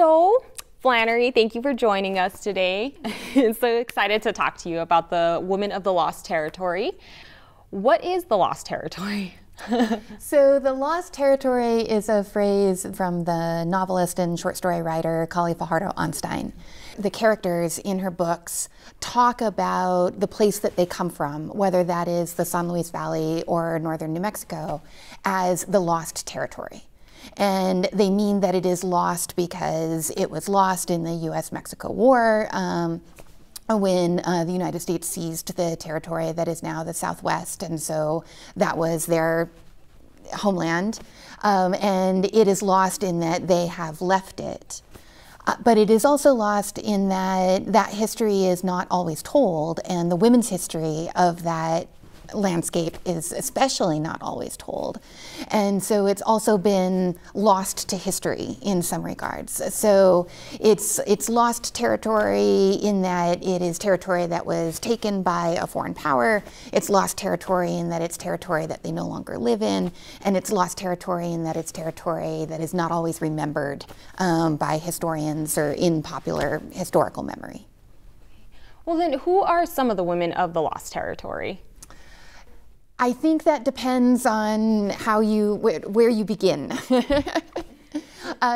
So, Flannery, thank you for joining us today. I'm so excited to talk to you about the Women of the Lost Territory. What is the Lost Territory? So the Lost Territory is a phrase from the novelist and short story writer Kali Fajardo-Einstein. The characters in her books talk about the place that they come from, whether that is the San Luis Valley or northern New Mexico, as the Lost Territory. And they mean that it is lost because it was lost in the U.S.-Mexico War, when the United States seized the territory that is now the Southwest, and so that was their homeland. And it is lost in that they have left it. But it is also lost in that that history is not always told, and the women's history of that landscape is especially not always told. And so it's also been lost to history in some regards. So it's lost territory in that it is territory that was taken by a foreign power. It's lost territory in that it's territory that they no longer live in. And it's lost territory in that it's territory that is not always remembered by historians or in popular historical memory. Well then, who are some of the women of the Lost Territory? I think that depends on how you, where you begin.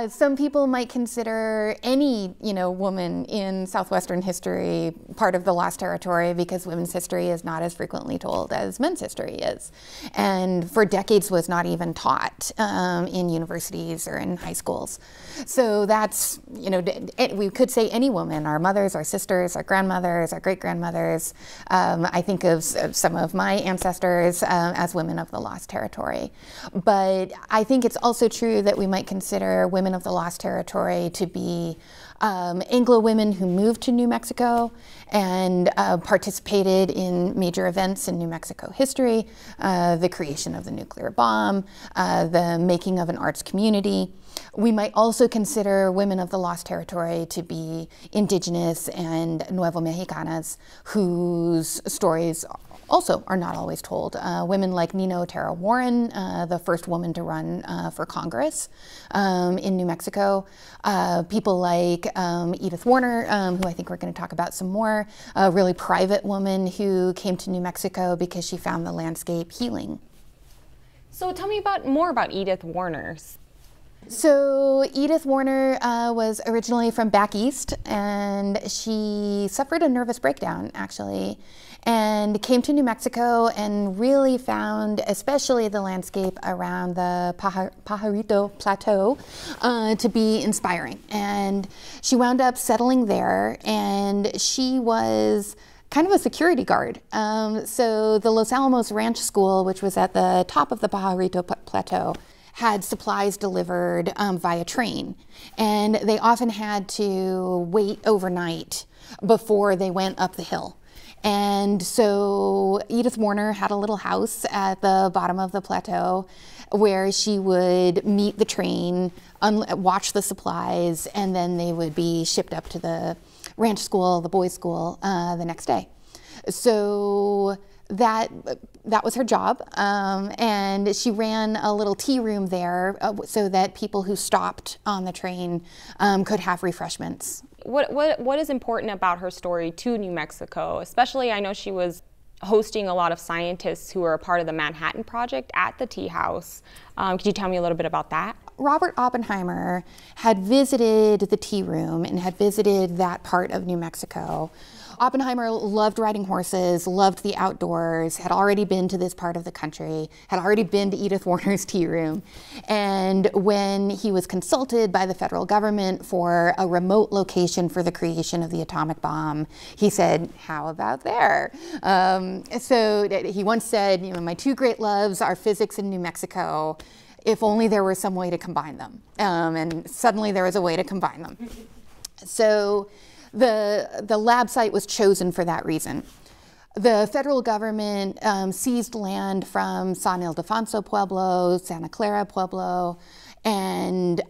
Some people might consider any, woman in Southwestern history part of the Lost Territory because women's history is not as frequently told as men's history is, and for decades was not even taught in universities or in high schools. So that's, we could say any woman, our mothers, our sisters, our grandmothers, our great-grandmothers. I think of some of my ancestors as women of the Lost Territory. But I think it's also true that we might consider women of the Lost Territory to be Anglo women who moved to New Mexico and participated in major events in New Mexico history, the creation of the nuclear bomb, the making of an arts community. We might also consider women of the Lost Territory to be indigenous and Nuevo Mexicanas whose stories also are not always told. Women like Nina Otero-Warren, the first woman to run for Congress in New Mexico. People like Edith Warner, who I think we're going to talk about some more, a really private woman who came to New Mexico because she found the landscape healing. So tell me more about Edith Warner. So Edith Warner was originally from back east, and she suffered a nervous breakdown, actually, and came to New Mexico and really found, especially the landscape around the Pajarito Plateau, to be inspiring. And she wound up settling there, and she was kind of a security guard. So the Los Alamos Ranch School, which was at the top of the Pajarito Plateau, had supplies delivered via train, and they often had to wait overnight before they went up the hill. And so Edith Warner had a little house at the bottom of the plateau where she would meet the train, watch the supplies, and then they would be shipped up to the ranch school, the boys' school, the next day. So that was her job, and she ran a little tea room there so that people who stopped on the train could have refreshments. What is important about her story to New Mexico? Especially, I know she was hosting a lot of scientists who were a part of the Manhattan Project at the tea house. Could you tell me a little bit about that? Robert Oppenheimer had visited the tea room and had visited that part of New Mexico. Oppenheimer loved riding horses, loved the outdoors, had already been to this part of the country, had already been to Edith Warner's tea room. And when he was consulted by the federal government for a remote location for the creation of the atomic bomb, he said, how about there? So he once said, my two great loves are physics and New Mexico. If only there were some way to combine them. And suddenly there was a way to combine them. So the lab site was chosen for that reason. The federal government seized land from San Ildefonso Pueblo, Santa Clara Pueblo, and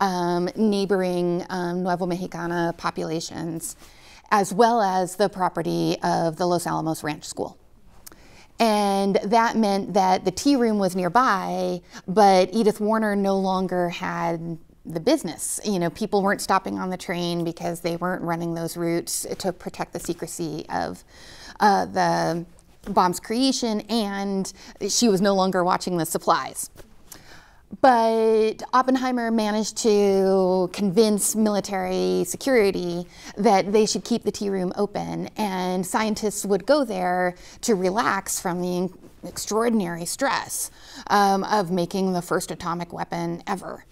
neighboring Nuevo Mexicana populations, as well as the property of the Los Alamos Ranch School. And that meant that the tea room was nearby, but Edith Warner no longer had the business. You know, people weren't stopping on the train because they weren't running those routes to protect the secrecy of the bomb's creation, and she was no longer watching the supplies. But Oppenheimer managed to convince military security that they should keep the tea room open, and scientists would go there to relax from the extraordinary stress of making the first atomic weapon ever.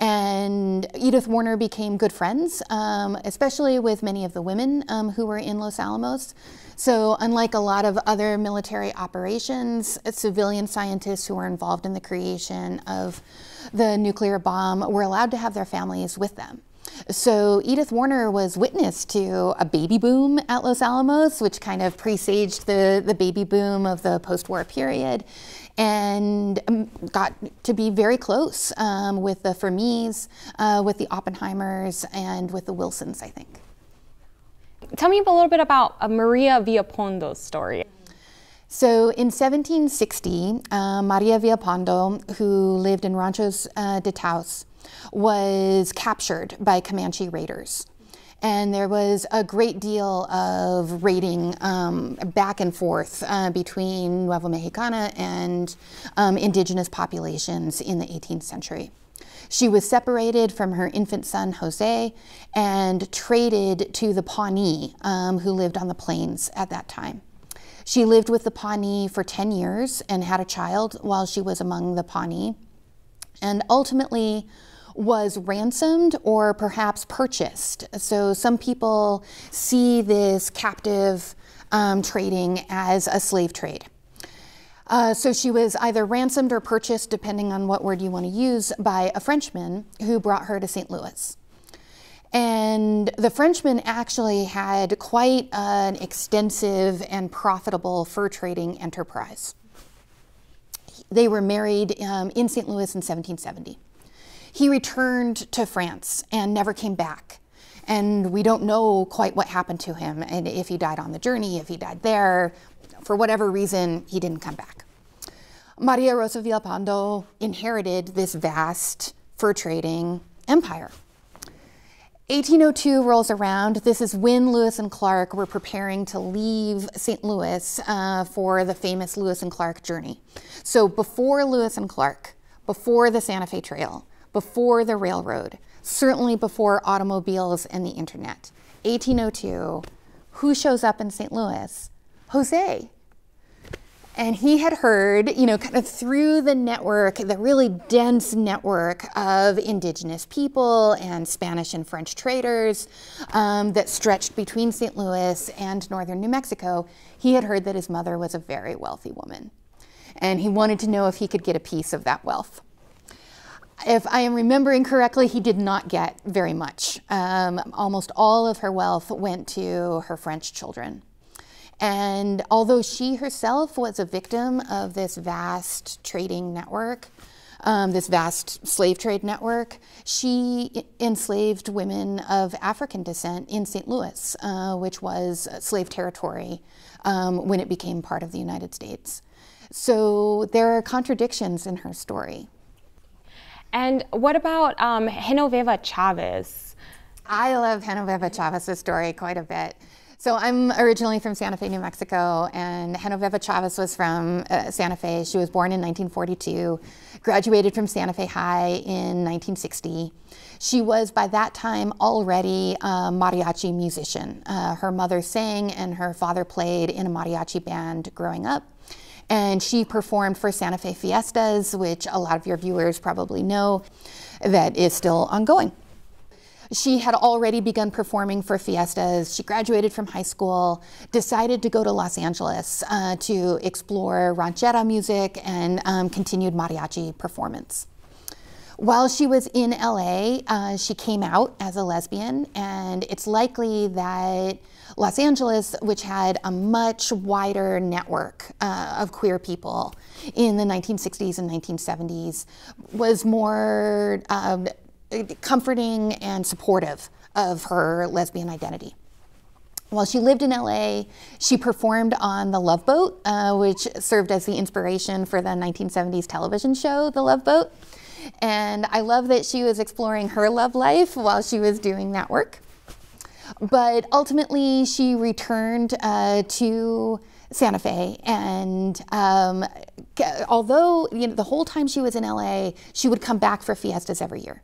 And Edith Warner became good friends, especially with many of the women who were in Los Alamos. So unlike a lot of other military operations, civilian scientists who were involved in the creation of the nuclear bomb were allowed to have their families with them. So Edith Warner was witness to a baby boom at Los Alamos, which kind of presaged the baby boom of the post-war period, and got to be very close with the Fermis, with the Oppenheimers, and with the Wilsons, I think. Tell me a little bit about Maria Villalpando's story. So in 1760, Maria Villalpando, who lived in Ranchos de Taos, was captured by Comanche raiders. And there was a great deal of raiding back and forth between Nueva Mexicana and indigenous populations in the 18th century. She was separated from her infant son, Jose, and traded to the Pawnee, who lived on the plains at that time. She lived with the Pawnee for 10 years and had a child while she was among the Pawnee, and ultimately was ransomed or perhaps purchased. So some people see this captive trading as a slave trade. So she was either ransomed or purchased, depending on what word you want to use, by a Frenchman who brought her to St. Louis. And the Frenchman actually had quite an extensive and profitable fur trading enterprise. They were married in St. Louis in 1770. He returned to France and never came back. And we don't know quite what happened to him, and if he died on the journey, if he died there. For whatever reason, he didn't come back. Maria Rosa Villalpando inherited this vast fur trading empire. 1802 rolls around. This is when Lewis and Clark were preparing to leave St. Louis for the famous Lewis and Clark journey. So before Lewis and Clark, before the Santa Fe Trail, before the railroad, certainly before automobiles and the internet, 1802, who shows up in St. Louis? Jose. And he had heard, you know, kind of through the network, the really dense network of indigenous people and Spanish and French traders that stretched between St. Louis and northern New Mexico, he had heard that his mother was a very wealthy woman. And he wanted to know if he could get a piece of that wealth. If I am remembering correctly, he did not get very much. Almost all of her wealth went to her French children. And although she herself was a victim of this vast trading network, this vast slave trade network, she enslaved women of African descent in St. Louis, which was slave territory when it became part of the United States. So there are contradictions in her story. And what about Genoveva Chavez? I love Genoveva Chavez's story quite a bit. So I'm originally from Santa Fe, New Mexico, and Genoveva Chavez was from Santa Fe. She was born in 1942, graduated from Santa Fe High in 1960. She was, by that time, already a mariachi musician. Her mother sang and her father played in a mariachi band growing up. And she performed for Santa Fe Fiestas, which a lot of your viewers probably know that is still ongoing. She had already begun performing for fiestas. She graduated from high school, decided to go to Los Angeles to explore ranchera music and continued mariachi performance. While she was in LA, she came out as a lesbian, and it's likely that Los Angeles, which had a much wider network of queer people in the 1960s and 1970s, was more comforting and supportive of her lesbian identity. While she lived in LA, she performed on The Love Boat, which served as the inspiration for the 1970s television show, The Love Boat. And I love that she was exploring her love life while she was doing that work. But ultimately, she returned to Santa Fe, and although the whole time she was in LA, she would come back for fiestas every year,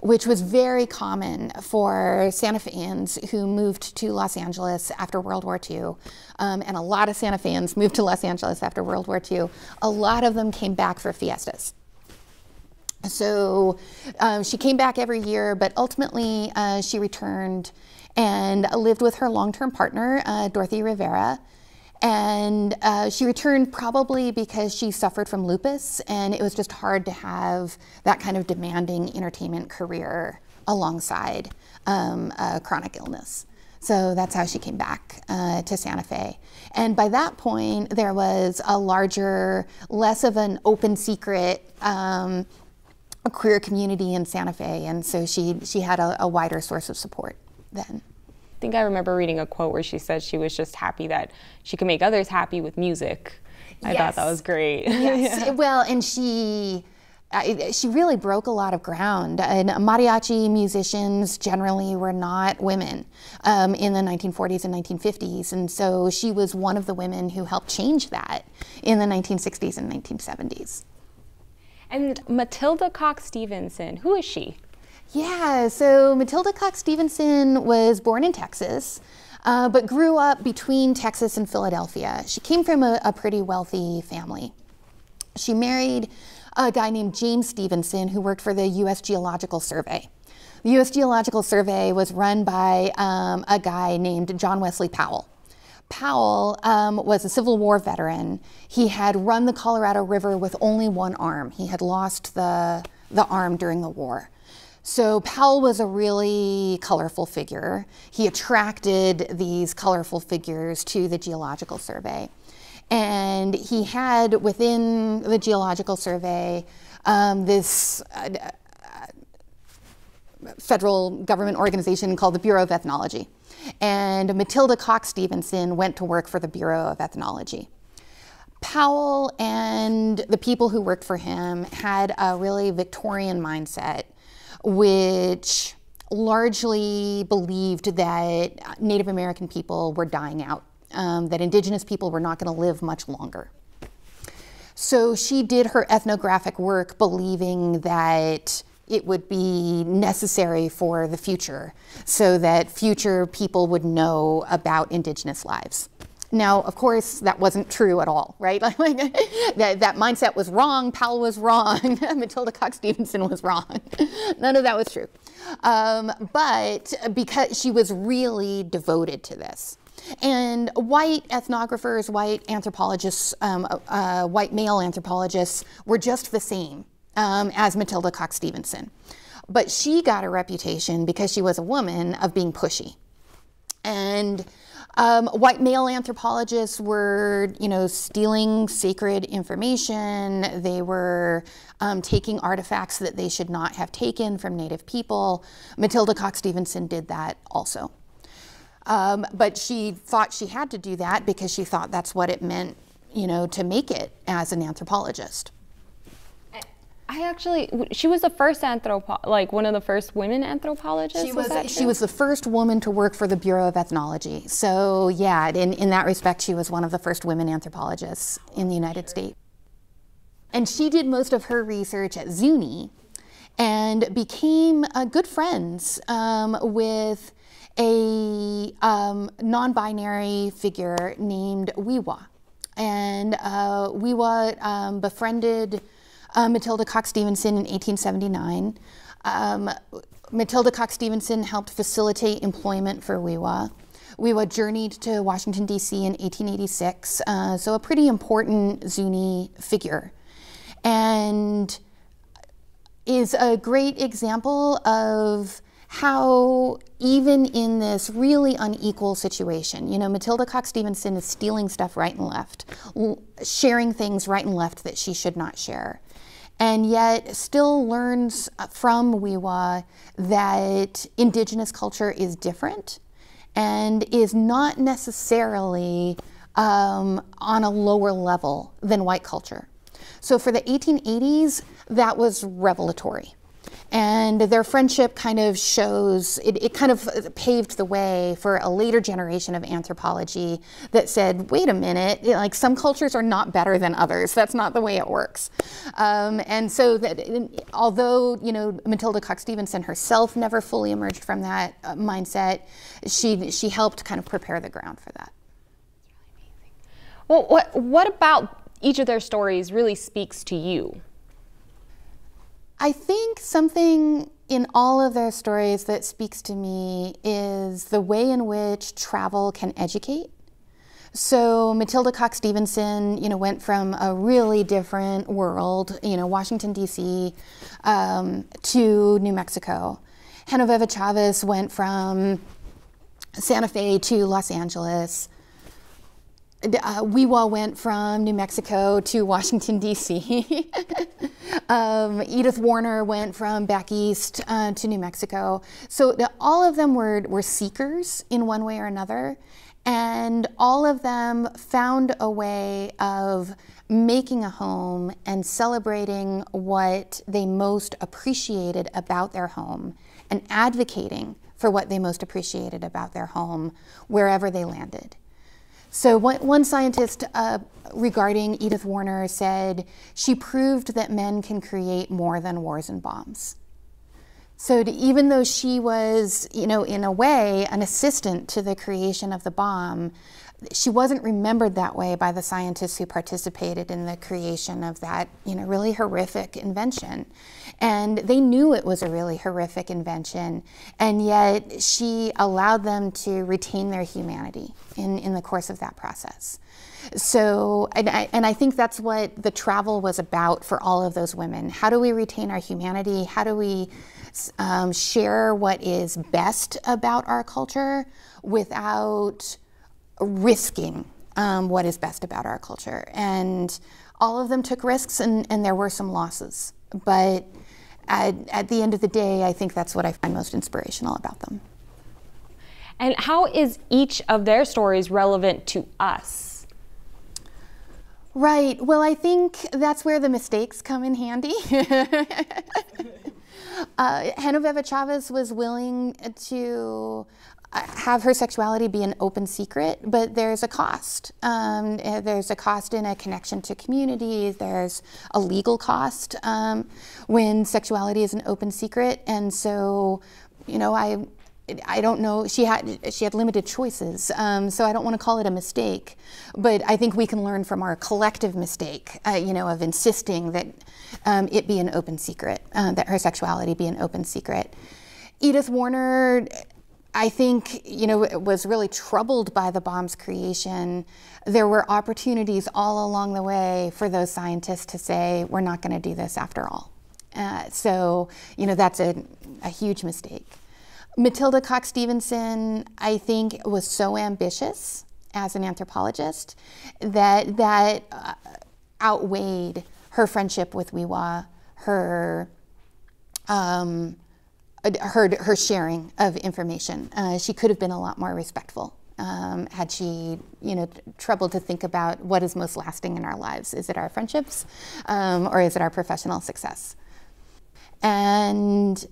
which was very common for Santa Feans who moved to Los Angeles after World War II. And a lot of Santa Feans moved to Los Angeles after World War II. A lot of them came back for fiestas. So she came back every year, but ultimately she returned and lived with her long-term partner, Dorothy Rivera. And she returned probably because she suffered from lupus, and it was just hard to have that kind of demanding entertainment career alongside a chronic illness. So that's how she came back to Santa Fe. And by that point, there was a larger, less of an open secret queer community in Santa Fe, and so she had a wider source of support then. I think I remember reading a quote where she said she was just happy that she could make others happy with music. I thought that was great. Yes. Yeah. Well, and she really broke a lot of ground, and mariachi musicians generally were not women in the 1940s and 1950s, and so she was one of the women who helped change that in the 1960s and 1970s. And Matilda Cox-Stevenson, who is she? Yeah, so Matilda Cox-Stevenson was born in Texas, but grew up between Texas and Philadelphia. She came from a pretty wealthy family. She married a guy named James Stevenson, who worked for the U.S. Geological Survey. The U.S. Geological Survey was run by a guy named John Wesley Powell. Powell was a Civil War veteran. He had run the Colorado River with only one arm. He had lost the arm during the war. So Powell was a really colorful figure. He attracted these colorful figures to the Geological Survey. And he had within the Geological Survey this federal government organization called the Bureau of Ethnology. And Matilda Cox-Stevenson went to work for the Bureau of Ethnology. Powell and the people who worked for him had a really Victorian mindset, which largely believed that Native American people were dying out, that indigenous people were not going to live much longer. So she did her ethnographic work believing that it would be necessary for the future, so that future people would know about indigenous lives. Now, of course, that wasn't true at all, right? that mindset was wrong, Powell was wrong, Matilda Cox-Stevenson was wrong. None of that was true. But because she was really devoted to this. And white ethnographers, white anthropologists, white male anthropologists were just the same as Matilda Cox-Stevenson. But she got a reputation, because she was a woman, of being pushy. And white male anthropologists were, stealing sacred information. They were taking artifacts that they should not have taken from Native people. Matilda Cox-Stevenson did that also. But she thought she had to do that because she thought that's what it meant, to make it as an anthropologist. She was the first one of the first women anthropologists? She was the first woman to work for the Bureau of Ethnology. So yeah, in that respect, she was one of the first women anthropologists in the United States. And she did most of her research at Zuni and became good friends with a non-binary figure named We'wha. And We'wha befriended Matilda Cox-Stevenson in 1879. Matilda Cox-Stevenson helped facilitate employment for We'wha. We'wha journeyed to Washington, D.C. in 1886, so a pretty important Zuni figure, and is a great example of how even in this really unequal situation, Matilda Cox-Stevenson is stealing stuff right and left, sharing things right and left that she should not share, and yet still learns from We'wha that indigenous culture is different and is not necessarily on a lower level than white culture. So for the 1880s, that was revelatory. And their friendship kind of shows, it kind of paved the way for a later generation of anthropology that said, wait a minute, like some cultures are not better than others. That's not the way it works. And so that, although, you know, Matilda Cox-Stevenson herself never fully emerged from that mindset, she helped kind of prepare the ground for that. Well, what about each of their stories really speaks to you? I think something in all of their stories that speaks to me is the way in which travel can educate. So Matilda Cox-Stevenson, you know, went from a really different world, you know, Washington, D.C., to New Mexico. Genoveva Chavez went from Santa Fe to Los Angeles. We'wha went from New Mexico to Washington, D.C. Edith Warner went from back east to New Mexico. So all of them were seekers in one way or another, and all of them found a way of making a home and celebrating what they most appreciated about their home and advocating for what they most appreciated about their home wherever they landed. So one scientist regarding Edith Warner said, she proved that men can create more than wars and bombs. So even though she was, you know, in a way, an assistant to the creation of the bomb, she wasn't remembered that way by the scientists who participated in the creation of that, you know, really horrific invention. And they knew it was a really horrific invention, and yet she allowed them to retain their humanity in the course of that process. So, and I think that's what the travel was about for all of those women. How do we retain our humanity? How do we share what is best about our culture without risking what is best about our culture? And all of them took risks, and there were some losses. But at the end of the day, I think that's what I find most inspirational about them. And how is each of their stories relevant to us? Right. Well, I think that's where the mistakes come in handy. Genoveva Chavez was willing to have her sexuality be an open secret, but there's a cost. There's a cost in a connection to communities. There's a legal cost when sexuality is an open secret. And so, you know, I don't know, she had limited choices, so I don't want to call it a mistake, but I think we can learn from our collective mistake, you know, of insisting that it be an open secret, that her sexuality be an open secret. Edith Warner, I think, you know, was really troubled by the bomb's creation. There were opportunities all along the way for those scientists to say, we're not going to do this after all. So, you know, that's a huge mistake. Matilda Cox-Stevenson, I think, was so ambitious as an anthropologist that that outweighed her friendship with We'wha, her sharing of information. She could have been a lot more respectful had she, you know, troubled to think about what is most lasting in our lives. Is it our friendships or is it our professional success? And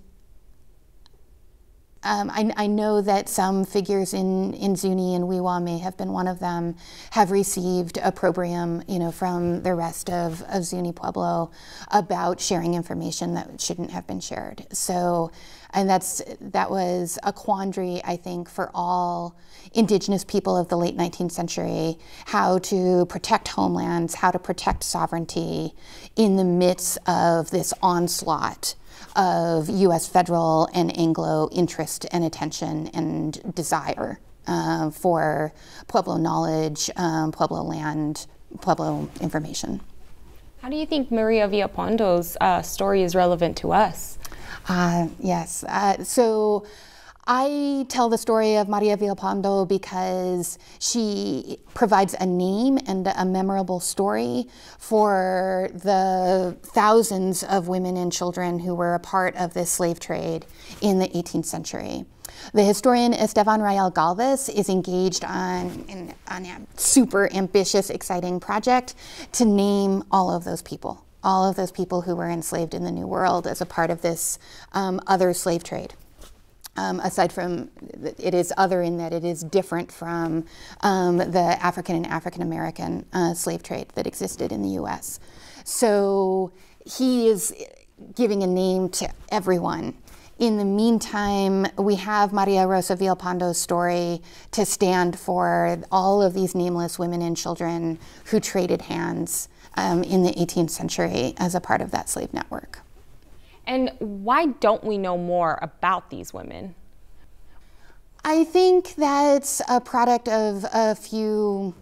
I know that some figures in Zuni and We'wha may have been one of them, have received opprobrium, you know, from the rest of Zuni Pueblo about sharing information that shouldn't have been shared. So, and that was a quandary, I think, for all indigenous people of the late 19th century, how to protect homelands, how to protect sovereignty in the midst of this onslaught of U.S. federal and Anglo interest and attention and desire for Pueblo knowledge, Pueblo land, Pueblo information. How do you think Maria Villalpando's story is relevant to us? Yes. So I tell the story of Maria Villalpando because she provides a name and a memorable story for the thousands of women and children who were a part of this slave trade in the 18th century. The historian Esteban Rael Galvez is engaged on a super ambitious, exciting project to name all of those people who were enslaved in the New World as a part of this other slave trade. Aside from, it is other in that it is different from the African and African-American slave trade that existed in the U.S. So he is giving a name to everyone. In the meantime, we have Maria Rosa Villalpando's story to stand for all of these nameless women and children who traded hands in the 18th century as a part of that slave network. And why don't we know more about these women? I think that's a product of a few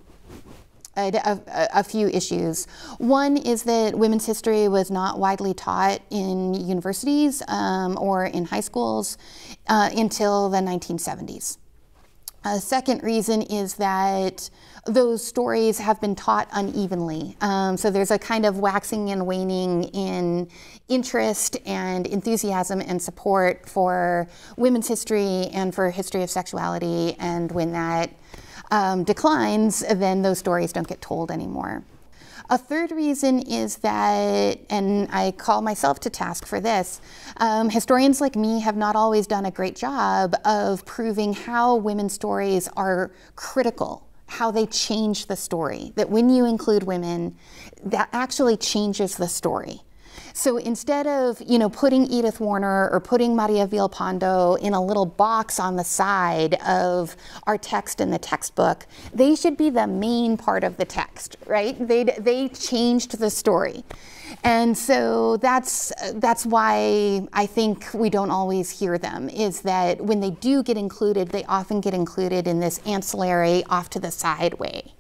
issues. One is that women's history was not widely taught in universities or in high schools until the 1970s. A second reason is that those stories have been taught unevenly. So there's a kind of waxing and waning in interest and enthusiasm and support for women's history and for history of sexuality. And when that declines, then those stories don't get told anymore. A third reason is that, and I call myself to task for this, historians like me have not always done a great job of proving how women's stories are critical, how they change the story, that when you include women, that actually changes the story. So instead of, you know, putting Edith Warner or putting Maria Villalpando in a little box on the side of our text in the textbook, they should be the main part of the text, right? They changed the story. And so that's why I think we don't always hear them, is that when they do get included, they often get included in this ancillary, off to the side way.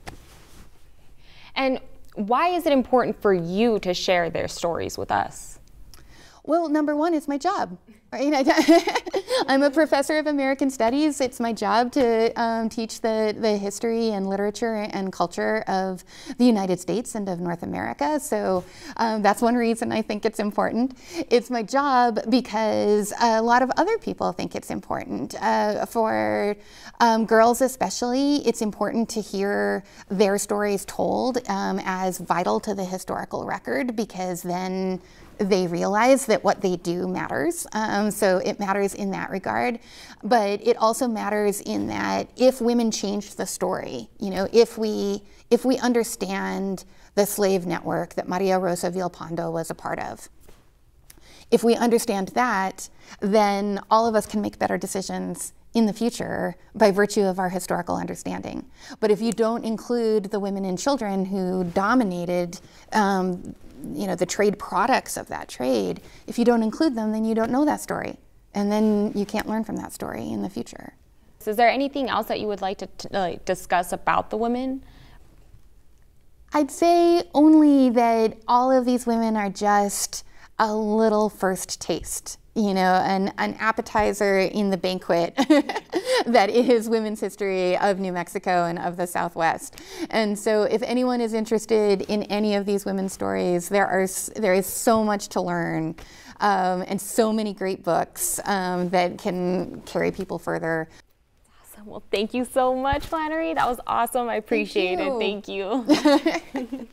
And why is it important for you to share their stories with us? Well, number one, it's my job. Right? I'm a professor of American Studies. It's my job to teach the history and literature and culture of the United States and of North America. So that's one reason I think it's important. It's my job because a lot of other people think it's important. For girls especially, it's important to hear their stories told as vital to the historical record, because then they realize that what they do matters. So it matters in that regard, but it also matters in that if women change the story, you know, if we understand the slave network that Maria Rosa Villalpando was a part of, if we understand that, then all of us can make better decisions in the future by virtue of our historical understanding. But if you don't include the women and children who dominated you know, the trade products of that trade, if you don't include them, then you don't know that story. And then you can't learn from that story in the future. So is there anything else that you would like to discuss about the women? I'd say only that all of these women are just a little first taste, you know, an appetizer in the banquet that is women's history of New Mexico and of the Southwest. And so if anyone is interested in any of these women's stories, there is so much to learn and so many great books that can carry people further. Awesome. Well, thank you so much, Flannery. That was awesome. I appreciate it. Thank you.